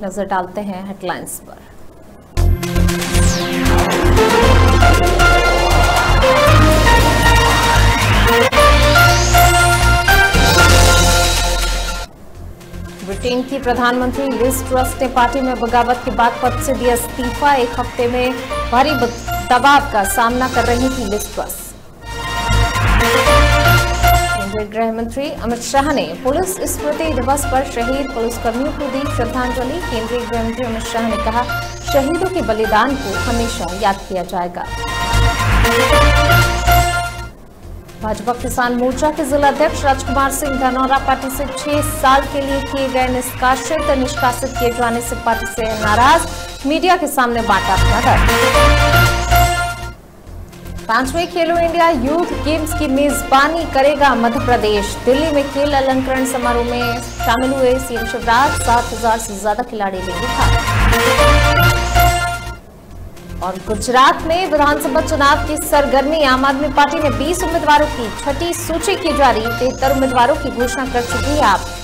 एक नजर डालते हैं हेडलाइंस पर। ब्रिटेन की प्रधानमंत्री लिज ट्रस ने पार्टी में बगावत के बाद पद से दिया इस्तीफा। एक हफ्ते में भारी दबाव का सामना कर रही थी लिज ट्रस। केंद्रीय गृह मंत्री अमित शाह ने पुलिस स्मृति दिवस पर शहीद पुलिसकर्मियों को दी श्रद्धांजलि। केंद्रीय गृह मंत्री अमित शाह ने कहा, शहीदों के बलिदान को हमेशा याद किया जाएगा। भाजपा किसान मोर्चा के जिला अध्यक्ष राजकुमार सिंह धनौरा पार्टी से 6 साल के लिए किए गए निष्कासित। निष्कासित किए जाने से पार्टी से नाराज, मीडिया के सामने बांटा पत्र। 5वें खेलो इंडिया यूथ गेम्स की मेजबानी करेगा मध्य प्रदेश। दिल्ली में खेल अलंकरण समारोह में शामिल हुए सीएम शिवराज। 7000 से ज्यादा खिलाड़ी लेंगे भाग। और गुजरात में विधानसभा चुनाव की सरगर्मी। आम आदमी पार्टी ने 20 उम्मीदवारों की छठी सूची की जारी। 73 उम्मीदवारों की घोषणा कर चुकी है आप।